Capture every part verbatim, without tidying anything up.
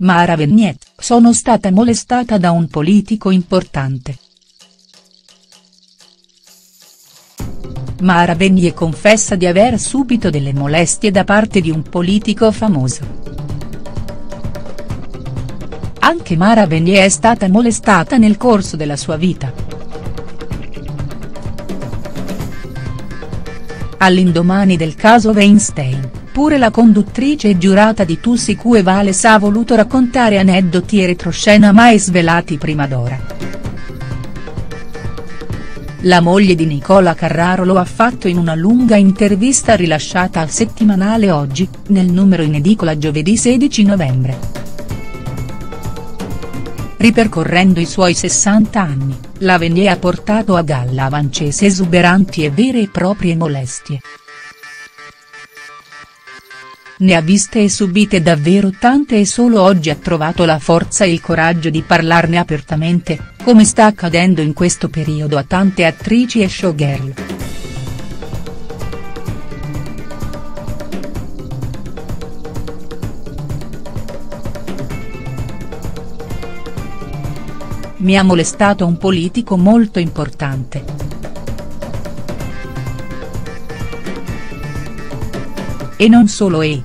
Mara Venier, sono stata molestata da un politico importante. Mara Venier confessa di aver subito delle molestie da parte di un politico famoso. Anche Mara Venier è stata molestata nel corso della sua vita. All'indomani del caso Weinstein, pure la conduttrice e giurata di Tu si cuevale ha voluto raccontare aneddoti e retroscena mai svelati prima d'ora. La moglie di Nicola Carraro lo ha fatto in una lunga intervista rilasciata al settimanale Oggi, nel numero in edicola giovedì sedici novembre. Ripercorrendo i suoi sessanta anni, la Venier ha portato a galla avancese esuberanti e vere e proprie molestie. Ne ha viste e subite davvero tante e solo oggi ha trovato la forza e il coraggio di parlarne apertamente, come sta accadendo in questo periodo a tante attrici e showgirl. Mi ha molestato un politico molto importante. E non solo e.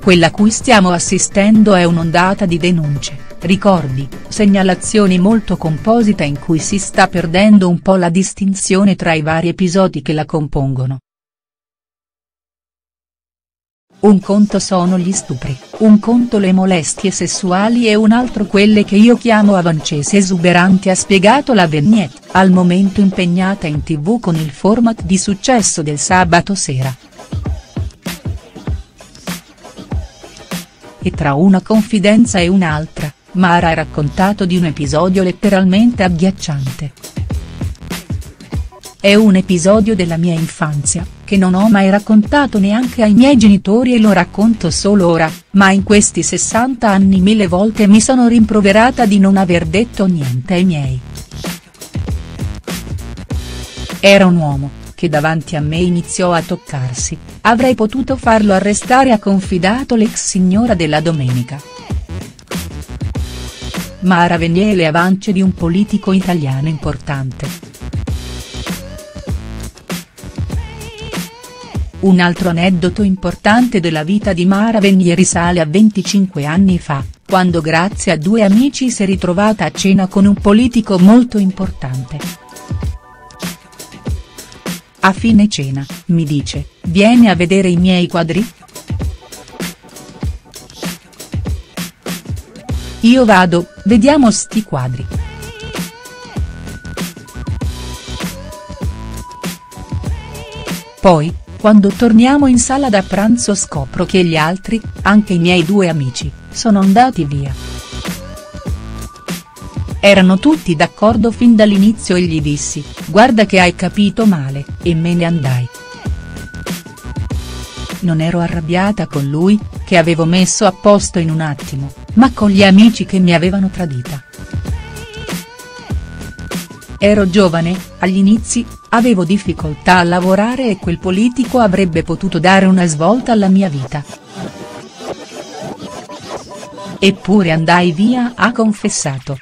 Quella a cui stiamo assistendo è un'ondata di denunce, ricordi, segnalazioni molto composita in cui si sta perdendo un po' la distinzione tra i vari episodi che la compongono. Un conto sono gli stupri, un conto le molestie sessuali e un altro quelle che io chiamo avancese esuberanti, ha spiegato la Venier, al momento impegnata in tivù con il format di successo del sabato sera. E tra una confidenza e un'altra, Mara ha raccontato di un episodio letteralmente agghiacciante. È un episodio della mia infanzia, che non ho mai raccontato neanche ai miei genitori e lo racconto solo ora, ma in questi sessanta anni mille volte mi sono rimproverata di non aver detto niente ai miei. Era un uomo, che davanti a me iniziò a toccarsi, avrei potuto farlo arrestare, ha confidato l'ex signora della domenica. Mara Venier, le avance di un politico italiano importante. Un altro aneddoto importante della vita di Mara Venier risale a venticinque anni fa, quando grazie a due amici si è ritrovata a cena con un politico molto importante. A fine cena, mi dice, vieni a vedere i miei quadri? Io vado, vediamo sti quadri. Poi, quando torniamo in sala da pranzo scopro che gli altri, anche i miei due amici, sono andati via. Erano tutti d'accordo fin dall'inizio e gli dissi, guarda che hai capito male, e me ne andai. Non ero arrabbiata con lui, che avevo messo a posto in un attimo, ma con gli amici che mi avevano tradita. Ero giovane, agli inizi, avevo difficoltà a lavorare e quel politico avrebbe potuto dare una svolta alla mia vita. Eppure andai via, ha confessato.